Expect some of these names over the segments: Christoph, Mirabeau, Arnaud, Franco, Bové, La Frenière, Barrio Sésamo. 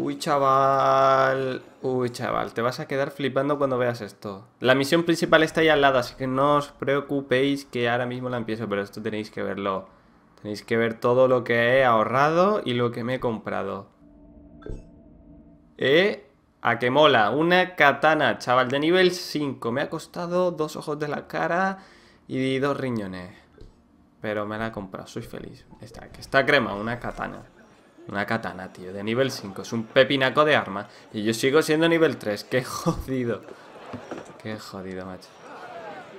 Uy, chaval, te vas a quedar flipando cuando veas esto. La misión principal está ahí al lado, así que no os preocupéis que ahora mismo la empiezo, pero esto tenéis que verlo. Tenéis que ver todo lo que he ahorrado y lo que me he comprado. A que mola, una katana, chaval, de nivel 5. Me ha costado 2 ojos de la cara y 2 riñones. Pero me la he comprado, soy feliz. Esta crema, una katana. Una katana, tío, de nivel 5. Es un pepinaco de arma. Y yo sigo siendo nivel 3. ¡Qué jodido! ¡Qué jodido, macho!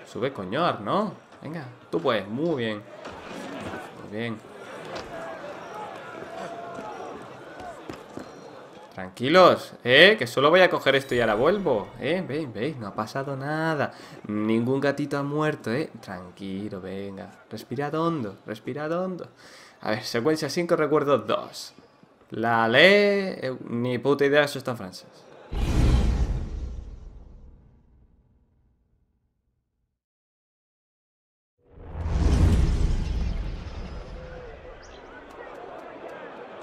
Sube, coño, Arnaud. Venga, tú puedes. Muy bien. Muy bien. Tranquilos, que solo voy a coger esto y ahora vuelvo. Veis, veis, no ha pasado nada. Ningún gatito ha muerto, Tranquilo, venga. Respirad hondo, respirad hondo. A ver, secuencia 5, recuerdo 2. La ley... ni puta idea, eso está en francés.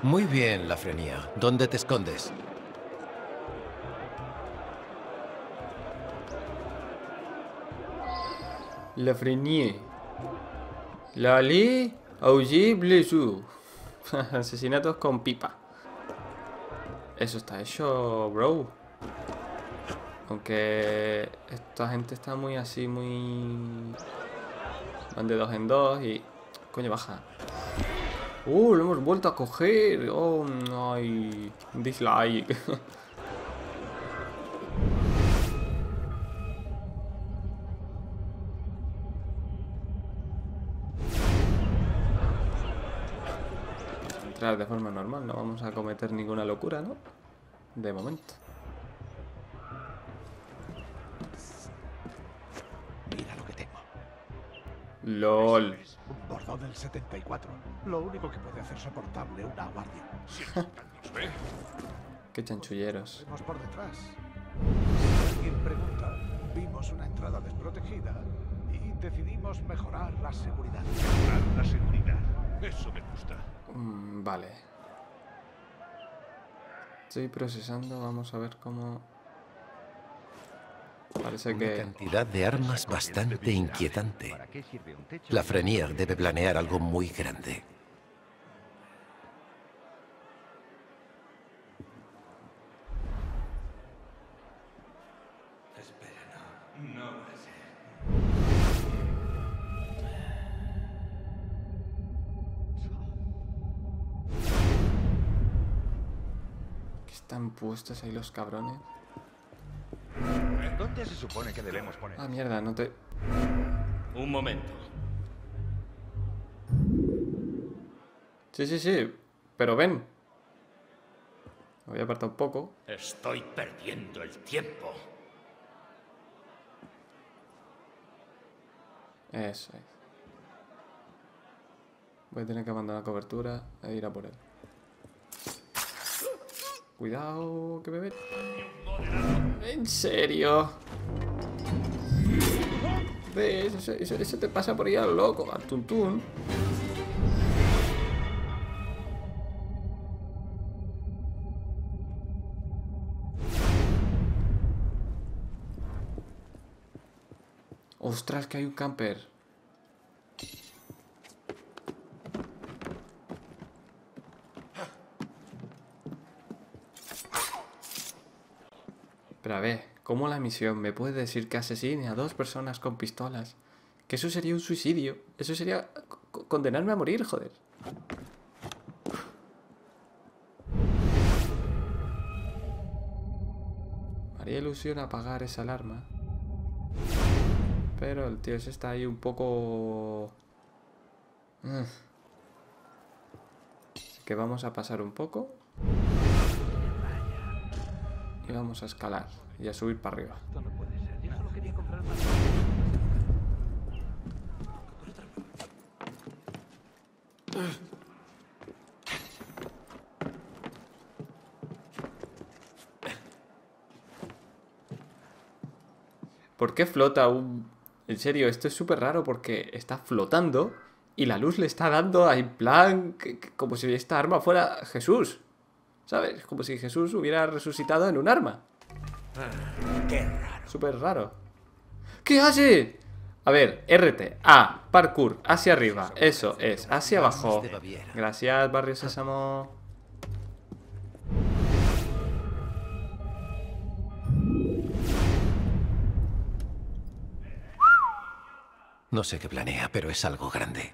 Muy bien, La Frenière. ¿Dónde te escondes? La Frenière. La ley... Asesinatos con pipa. Eso está hecho, bro. Aunque esta gente está muy así, muy... Van de 2 en 2 y... Coño, baja. Lo hemos vuelto a coger. Oh, no hay... Dislike. De forma normal, no vamos a cometer ninguna locura, ¿no? De momento. Mira lo que tengo. LOL. Es un bordón del 74. Lo único que puede hacer soportable una guardia. Qué chanchulleros. Vemos por detrás. Alguien pregunta. Vimos una entrada desprotegida y decidimos mejorar la seguridad. Mejorar la seguridad. Eso me gusta. Vale. Estoy procesando, vamos a ver cómo... Parece que... Una cantidad de armas bastante inquietante. La Frenière debe planear algo muy grande. Están puestos ahí los cabrones. ¿Dónde se supone que debemos poner? Ah, mierda, no te... Un momento. Sí, sí, sí. Pero ven. Me voy a apartar un poco. Estoy perdiendo el tiempo. Eso es. Voy a tener que abandonar cobertura e ir a por él. Cuidado, que me ven. En serio. Eso te pasa por ahí al loco, al tuntún. Ostras, que hay un camper. Pero a ver, ¿cómo la misión me puede decir que asesine a 2 personas con pistolas? Que eso sería un suicidio. Eso sería condenarme a morir, joder. Me haría ilusión apagar esa alarma. Pero el tío ese está ahí un poco... Así que vamos a pasar un poco. Y vamos a escalar y a subir para arriba. ¿Por qué flota un...? En serio, esto es súper raro porque está flotando y la luz le está dando en plan... como si esta arma fuera Jesús. ¿Sabes? Como si Jesús hubiera resucitado en un arma. Qué raro. Súper raro. ¿Qué hace? A ver, RT, A, parkour, hacia arriba. Eso es, hacia abajo. Gracias, Barrio Sésamo. No sé qué planea, pero es algo grande.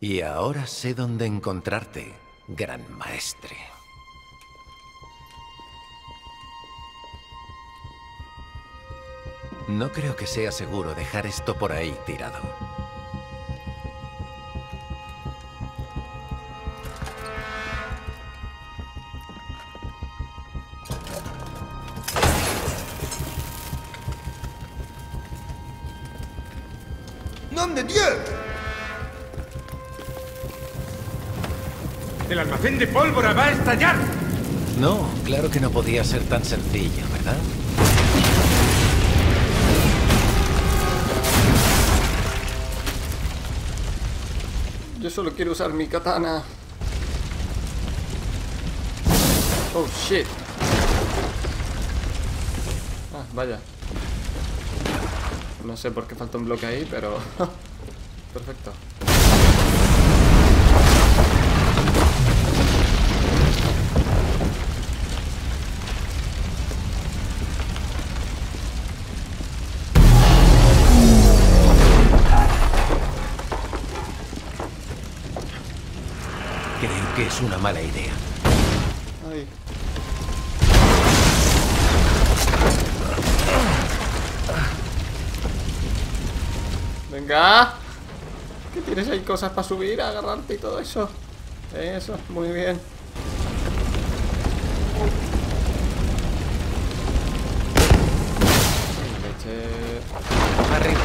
Y ahora sé dónde encontrarte, gran maestre. No creo que sea seguro dejar esto por ahí tirado. ¡Nom de Dieu! ¡El almacén de pólvora va a estallar! No, claro que no podía ser tan sencillo, ¿verdad? Yo solo quiero usar mi katana. Oh, shit. Ah, vaya. No sé por qué falta un bloque ahí, pero... perfecto. Es una mala idea. Ay. Venga. ¿Qué tienes ahí? Cosas para subir, agarrarte y todo eso. Eso, muy bien. Leche. Arriba.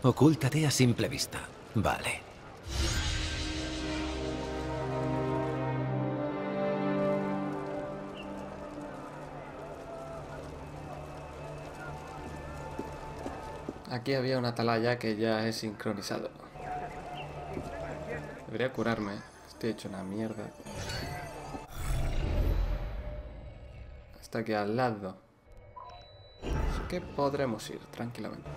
Ocúltate a simple vista. Vale. Aquí había una atalaya que ya he sincronizado. Debería curarme. Estoy hecho una mierda. Está aquí al lado. Así que podremos ir tranquilamente.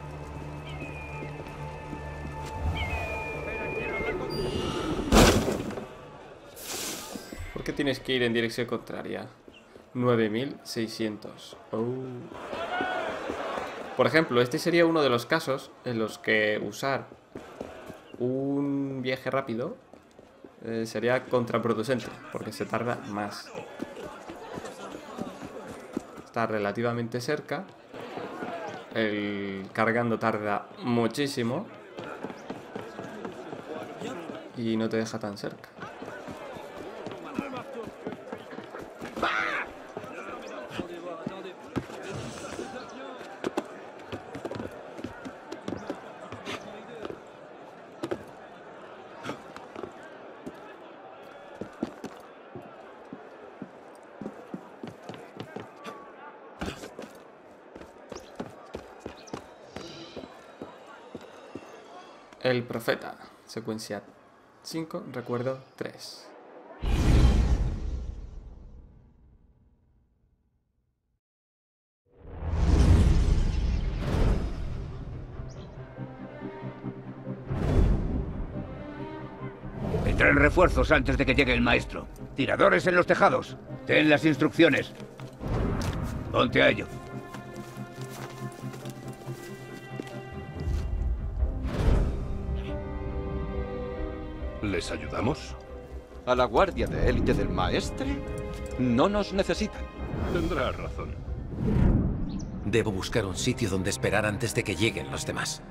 ¿Por qué tienes que ir en dirección contraria? 9600. Por ejemplo, este sería uno de los casos en los que usar un viaje rápido sería contraproducente, porque se tarda más. Está relativamente cerca. El cargando tarda muchísimo. Y no te deja tan cerca. El profeta, secuencia 5, recuerdo 3. Traen refuerzos antes de que llegue el maestro. Tiradores en los tejados. Ten las instrucciones. Ponte a ello. ¿Les ayudamos? ¿A la guardia de élite del maestre? No nos necesitan. Tendrá razón. Debo buscar un sitio donde esperar antes de que lleguen los demás.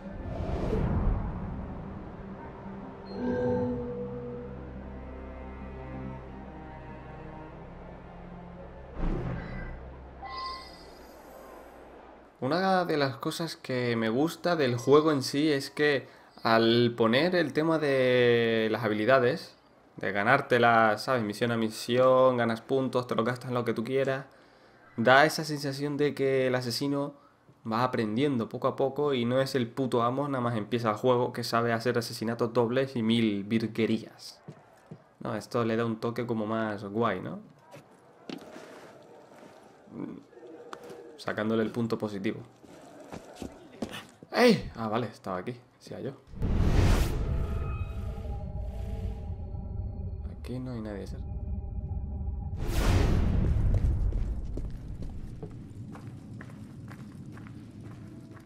Una de las cosas que me gusta del juego en sí es que al poner el tema de las habilidades, de ganártelas, ¿sabes? Misión a misión, ganas puntos, te lo gastas en lo que tú quieras, da esa sensación de que el asesino va aprendiendo poco a poco y no es el puto amo, nada más empieza el juego, que sabe hacer asesinatos dobles y mil virguerías. No, esto le da un toque como más guay, ¿no? Sacándole el punto positivo. ¡Ey! Ah, vale, estaba aquí. Sea yo. Aquí no hay nadie.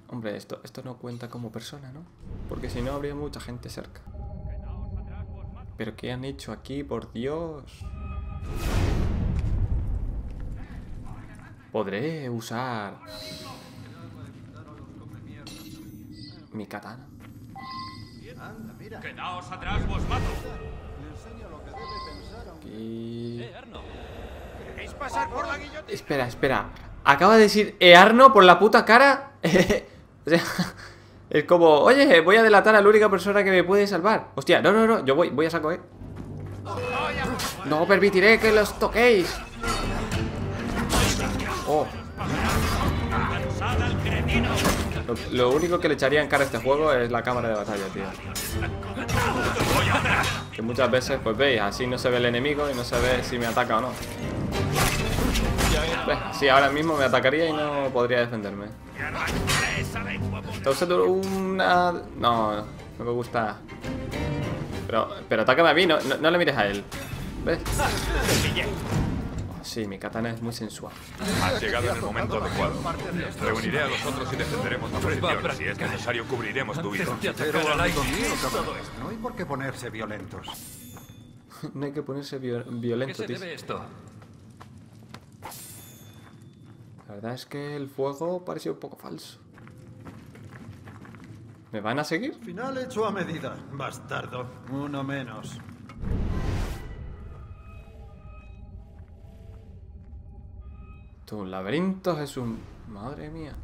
Hombre, esto no cuenta como persona, ¿no? Porque si no habría mucha gente cerca. ¿Pero qué han hecho aquí, por Dios? Podré usar mi katana. Quedaos atrás, vos mato. Aquí... ¿Queréis pasar por la guillotina? Espera, espera. Acaba de decir Arnaud por la puta cara. O sea, es como, oye, voy a delatar a la única persona que me puede salvar. Hostia, no, no, no, yo voy a saco, eh. No permitiré que los toquéis. Oh. Lo único que le echaría en cara a este juego es la cámara de batalla, tío. Que muchas veces, pues veis, así no se ve el enemigo y no se ve si me ataca o no. Pues, sí, ahora mismo me atacaría y no podría defenderme. Está usando una... No, no me gusta. Pero atácame a mí, no le mires a él. ¿Ves? Sí, mi katana es muy sensual. Ha llegado en el momento adecuado. Reuniré a los otros y defenderemos la presión. Si es necesario, cubriremos tu vida. No hay por qué ponerse violentos. No hay que ponerse violentos, tío. La verdad es que el fuego parecía un poco falso. ¿Me van a seguir? Final hecho a medida, bastardo. Uno menos. Tu laberinto, Jesús. Madre mía.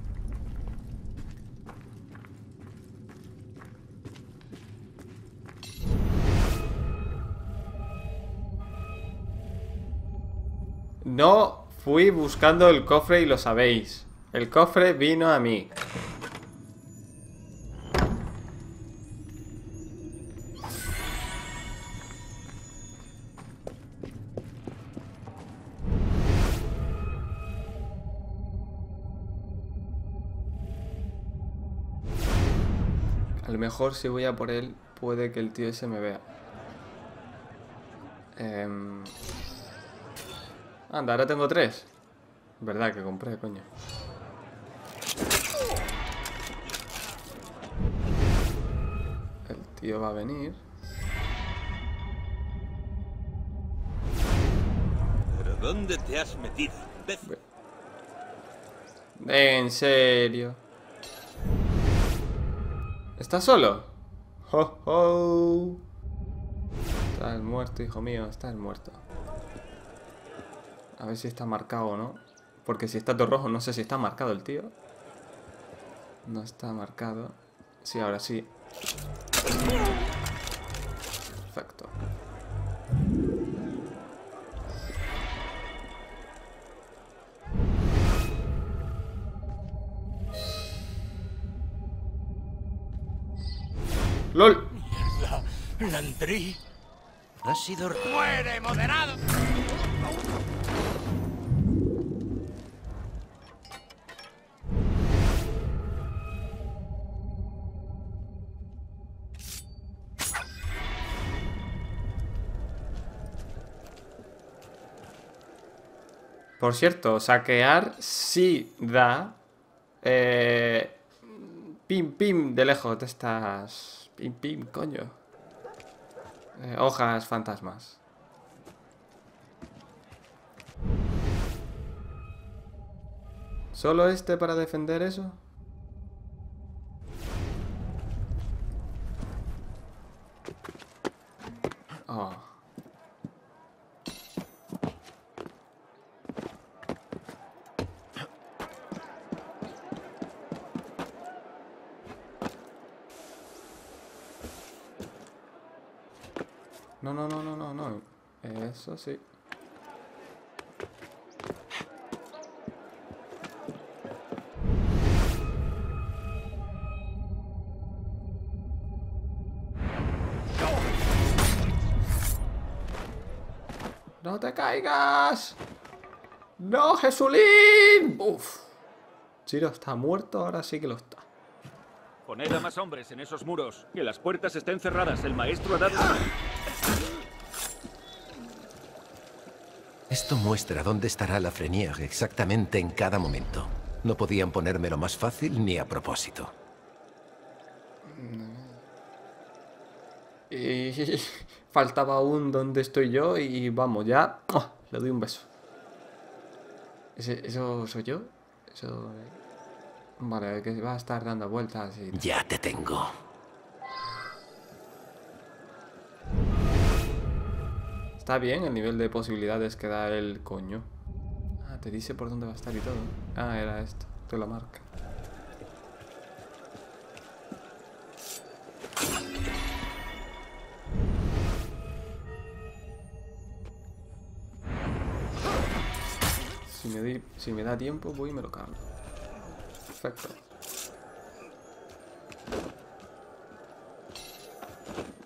No fui buscando el cofre y lo sabéis. El cofre vino a mí. Mejor si voy a por él, puede que el tío ese me vea. Anda, ahora tengo 3. Verdad que compré, coño. El tío va a venir. ¿Pero dónde te has metido? En serio. ¿Estás solo? ¡Ho, ho! Estás muerto, hijo mío, estás muerto. A ver si está marcado o no. Porque si está todo rojo, no sé si está marcado el tío. No está marcado. Sí, ahora sí. Perfecto. ¡Lol! Landry. Ha sido... ¡Muere, moderado! Por cierto, saquear sí da. Pim, pim, de lejos de estas. Pim, pim, coño. Hojas fantasmas. ¿Solo este para defender eso? Oh. No, no, no, no, no, no. Eso sí. ¡No te caigas! ¡No, Jesulín! ¡Uf! Chiro está muerto, ahora sí que lo está. Poned a más hombres en esos muros. Que las puertas estén cerradas. El maestro ha dado... Esto muestra dónde estará la Frenière exactamente en cada momento. No podían ponérmelo más fácil ni a propósito. Y... faltaba aún donde estoy yo y vamos, ya. ¡Oh! Le doy un beso. ¿Eso soy yo? Eso... Vale, que va a estar dando vueltas y... Ya te tengo. Está bien el nivel de posibilidades que da el coño. Ah, te dice por dónde va a estar y todo. Ah, era esto. Te lo marca. Si me da tiempo, voy y me lo cargo. Perfecto.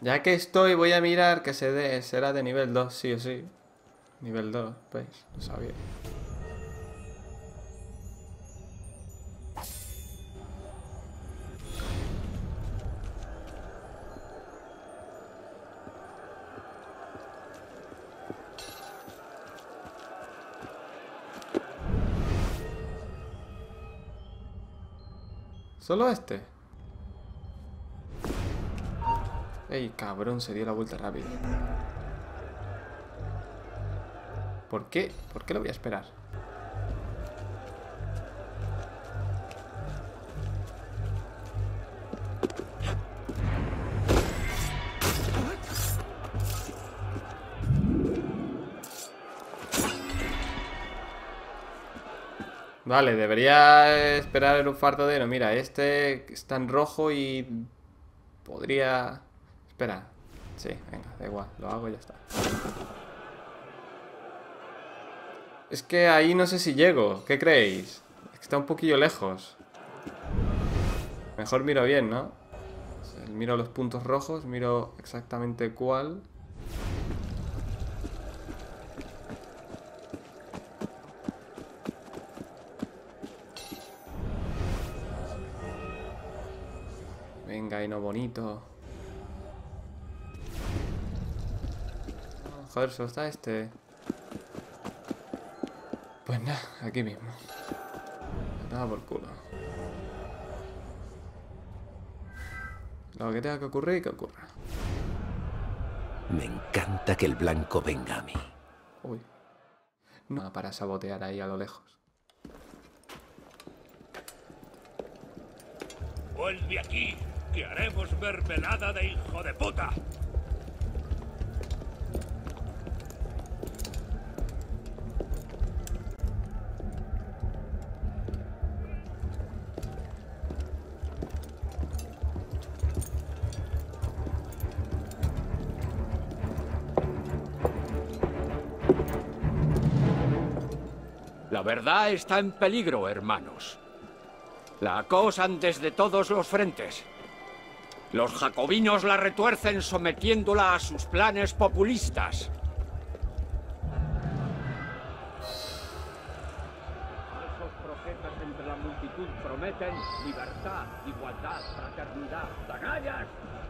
Ya que estoy, voy a mirar que se dé. Será de nivel 2, sí o sí. Nivel 2, pues, lo sabía. ¿Solo este? Ey, cabrón, se dio la vuelta rápido. ¿Por qué? ¿Por qué lo voy a esperar? Vale, debería esperar el bombardeo. Mira, este está en rojo y podría... Espera. Sí, venga, da igual, lo hago y ya está. Es que ahí no sé si llego, ¿qué creéis? Es que está un poquillo lejos. Mejor miro bien, ¿no? Miro los puntos rojos, miro exactamente cuál... Venga, y no bonito. Oh, joder, solo está este. Pues nada, aquí mismo. Nada por culo. Lo que tenga que ocurrir, que ocurra. Me encanta que el blanco venga a mí. Uy. No, para sabotear ahí a lo lejos. Vuelve aquí. Que haremos mermelada de hijo de puta. La verdad está en peligro, hermanos. La acosan desde todos los frentes. Los jacobinos la retuercen sometiéndola a sus planes populistas. Falsos profetas entre la multitud. actitud prometen libertad, igualdad, fraternidad, agallas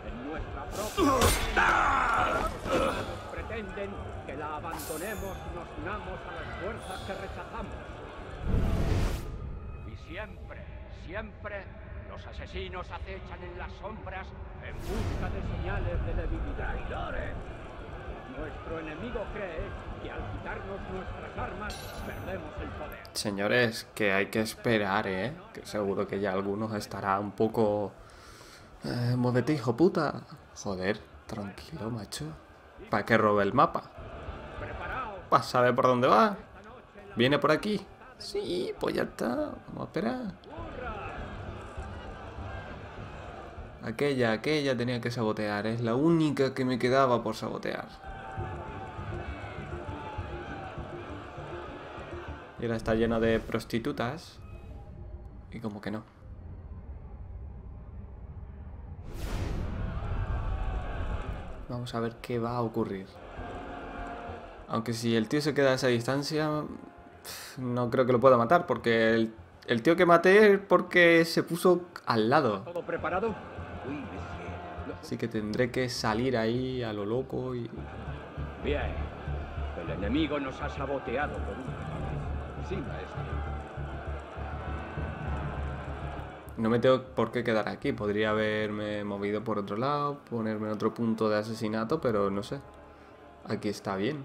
en nuestra propia. Ellos pretenden que la abandonemos y nos unamos a las fuerzas que rechazamos. Y siempre, siempre, los asesinos acechan en las sombras en busca de señales de debilidad. ¡Traidores! Nuestro enemigo cree que al quitarnos nuestras armas perdemos el poder. Señores, que hay que esperar, ¿eh? Que seguro que ya algunos estará un poco... móvete, hijo puta. Joder, tranquilo, macho. ¿Para que robe el mapa? ¿Para saber por dónde va? ¿Viene por aquí? Sí, pues ya está. Vamos a esperar. Aquella tenía que sabotear. Es la única que me quedaba por sabotear. Y ahora está llena de prostitutas. Y como que no. Vamos a ver qué va a ocurrir. Aunque si el tío se queda a esa distancia, no creo que lo pueda matar, porque el tío que maté es porque se puso al lado. Así que tendré que salir ahí a lo loco y... Bien. El enemigo nos ha saboteado por un... Sí, maestro. No me tengo por qué quedar aquí. Podría haberme movido por otro lado, ponerme en otro punto de asesinato, pero no sé. Aquí está bien.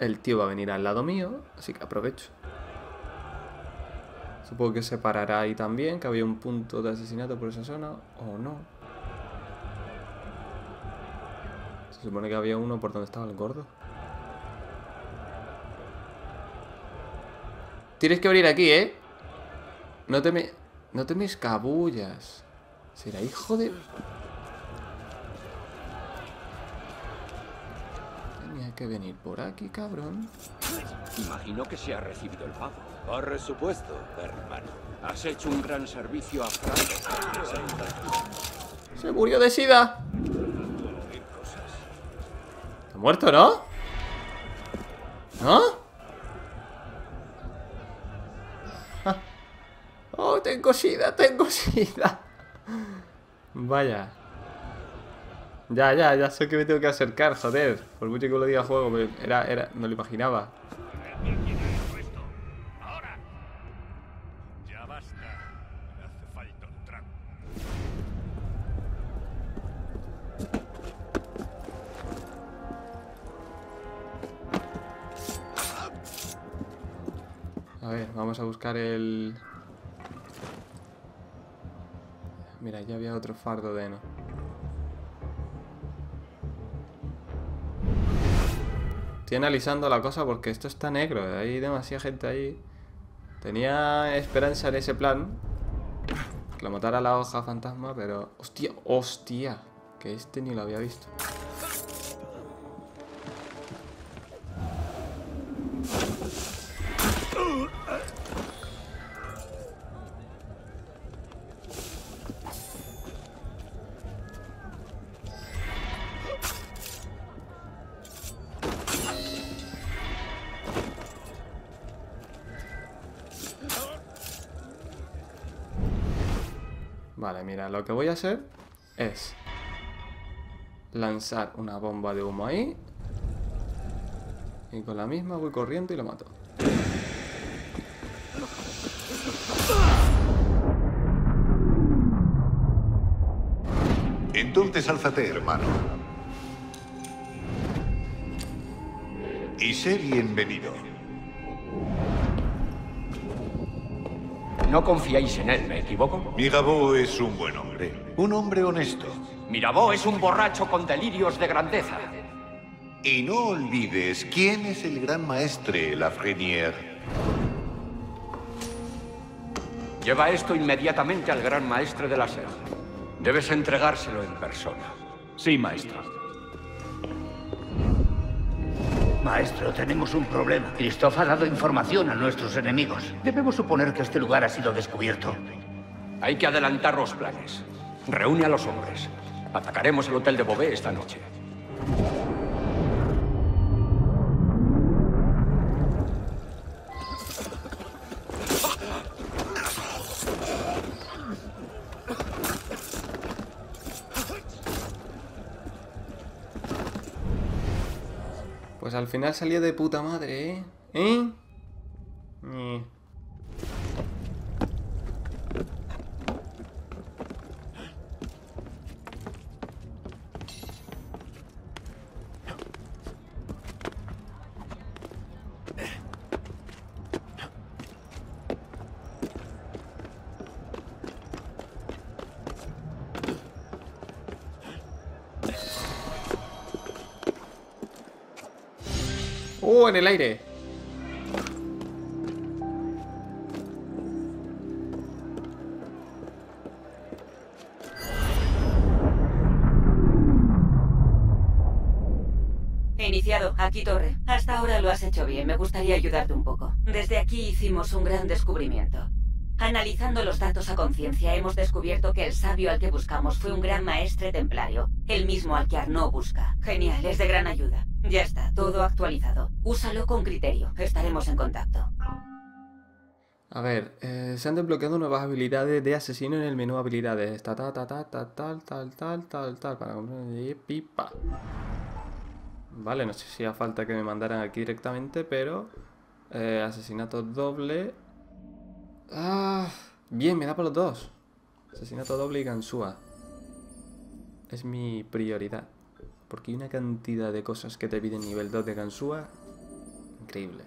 El tío va a venir al lado mío, así que aprovecho. Supongo que se parará ahí también, que había un punto de asesinato por esa zona, o no. Se supone que había uno por donde estaba el gordo. Tienes que venir aquí, ¿eh? No te me escabullas. Será hijo de... Tenía que venir por aquí, cabrón. Imagino que se ha recibido el pago. Por supuesto, hermano. Has hecho un gran servicio a Franco. Se murió de sida. Está muerto, ¿no? ¿No? ¡Oh, tengo sida, tengo sida! Vaya. Ya sé que me tengo que acercar, joder. Por mucho que lo diga juego, no lo imaginaba. A ver, vamos a buscar el... Mira, ya había otro fardo de heno. Estoy analizando la cosa porque esto está negro. Hay demasiada gente ahí. Tenía esperanza en ese plan. Que lo matara la hoja fantasma, pero... ¡Hostia! ¡Hostia! Que este ni lo había visto. Vale, mira, lo que voy a hacer es lanzar una bomba de humo ahí y con la misma voy corriendo y lo mato. Entonces álzate, hermano. Y sé bienvenido. No confiáis en él, ¿me equivoco? Mirabeau es un buen hombre. Un hombre honesto. Mirabeau es un borracho con delirios de grandeza. Y no olvides quién es el gran maestre, La Frenière. Lleva esto inmediatamente al gran maestre de la SER. Debes entregárselo en persona. Sí, maestro. Maestro, tenemos un problema. Christoph ha dado información a nuestros enemigos. Debemos suponer que este lugar ha sido descubierto. Hay que adelantar los planes. Reúne a los hombres. Atacaremos el hotel de Bové esta noche. Pues al final salió de puta madre, ¿eh? ¡Oh, en el aire! Iniciado, aquí Torre. Hasta ahora lo has hecho bien, me gustaría ayudarte un poco. Desde aquí hicimos un gran descubrimiento. Analizando los datos a conciencia, hemos descubierto que el sabio al que buscamos fue un gran maestre templario, el mismo al que Arnaud busca. Genial, es de gran ayuda. Ya está, todo actualizado. Úsalo con criterio, estaremos en contacto. A ver, se han desbloqueado nuevas habilidades de asesino en el menú habilidades. Está tal, para pipa. Vale, no sé si hacía falta que me mandaran aquí directamente, pero asesinato doble. Ah, bien, me da por los dos. Asesinato doble y ganzúa. Es mi prioridad. Porque hay una cantidad de cosas que te piden nivel 2 de ganzúa. Increíble.